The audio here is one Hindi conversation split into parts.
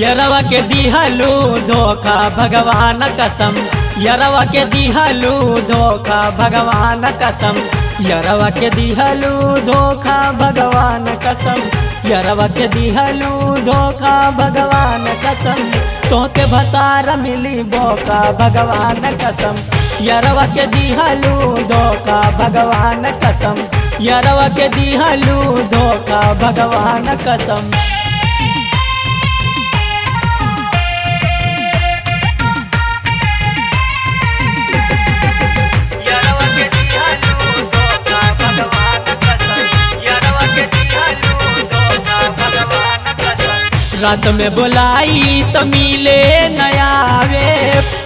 यरवा के दिहलू धोखा भगवान कसम, यरवा के दिहलू धोखा भगवान कसम, यरवा के दिहलू धोखा भगवान कसम, यरवा के दिहलू धोखा भगवान कसम, तोते भतार मिली बोका भगवान कसम, यरवा के दिहलू धोखा भगवान कसम, यरवा के दिहलू धोखा भगवान कसम। रात में बोलाई तो मिले नयावे,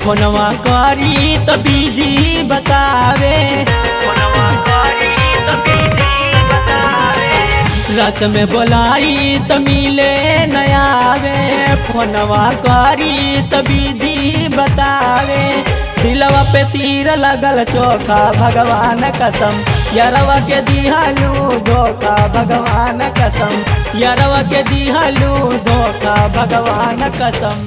फोनवा करी तो बीजी बतावे, फोनवा करी तो बीजी बतावे, रात में बोलाई तो मिले नयावे, फोनवा करी तो बीजी बतावे, दिलवा पे तीर लगल चोखा भगवान कसम, यरवा के दिहलू धोखा भगवान कसम, यरवा के दिहलू धोखा भगवान कसम।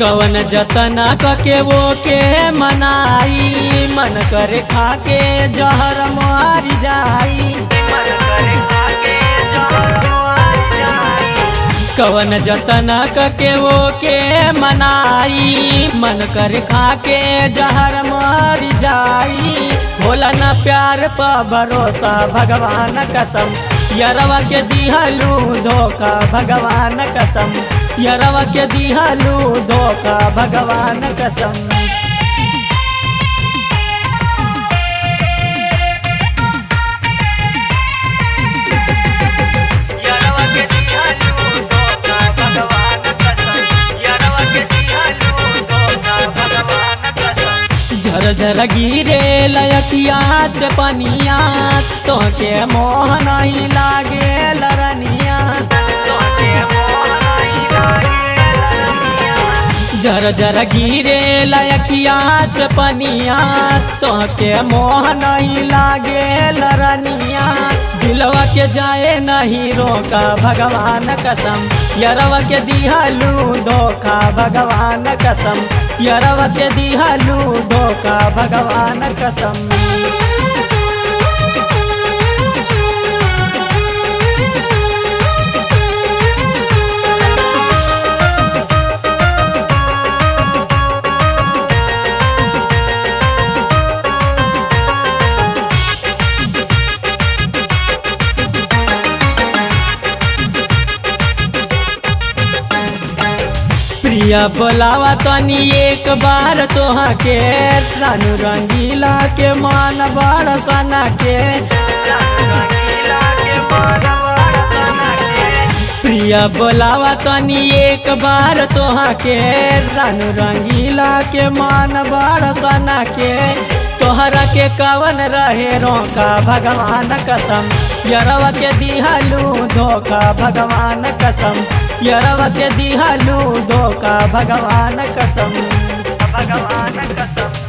कवन जतना कके वो के मनाई, मन करे खाके जहर मारी जाई, मन करे खाके जहर मारी जाई, कवन जतना कके वो के मनाई, मन करे खाके जहर मारी जाई, भोला ना प्यार पर भरोसा भगवान कसम, यरवा के दिहलू धोखा भगवान कसम, यरवा के दिहलू धोखा भगवान कसम। झरझर गिरे लयकिया से पनिया, तोके मोह नहीं लागे लरनिया, तोके मोह नहीं लागे लरनिया, झरझर गिरे लयकिया से पनिया, तोके मोह नहीं लागे लरनिया, दिलवा के जाए नहीं रोका भगवान कसम, यरवा के दिहलू धोखा भगवान कसम, यरवा के दिहलू धोखा भगवान कसम। प्रिया बोलावा तनी एक बार तोहा के, रानू रंगीला के मान बड़ सना के, प्रिया बोलावा तनी एक बार तोहा के, रानू रंगीला के मान बड़ सना के, तोहरा के कवन रहे रोका भगवान कसम, यरवा के दिहलू धोखा भगवान कसम, यरवा के दिहलू धोखा भगवान कसम, भगवान कसम।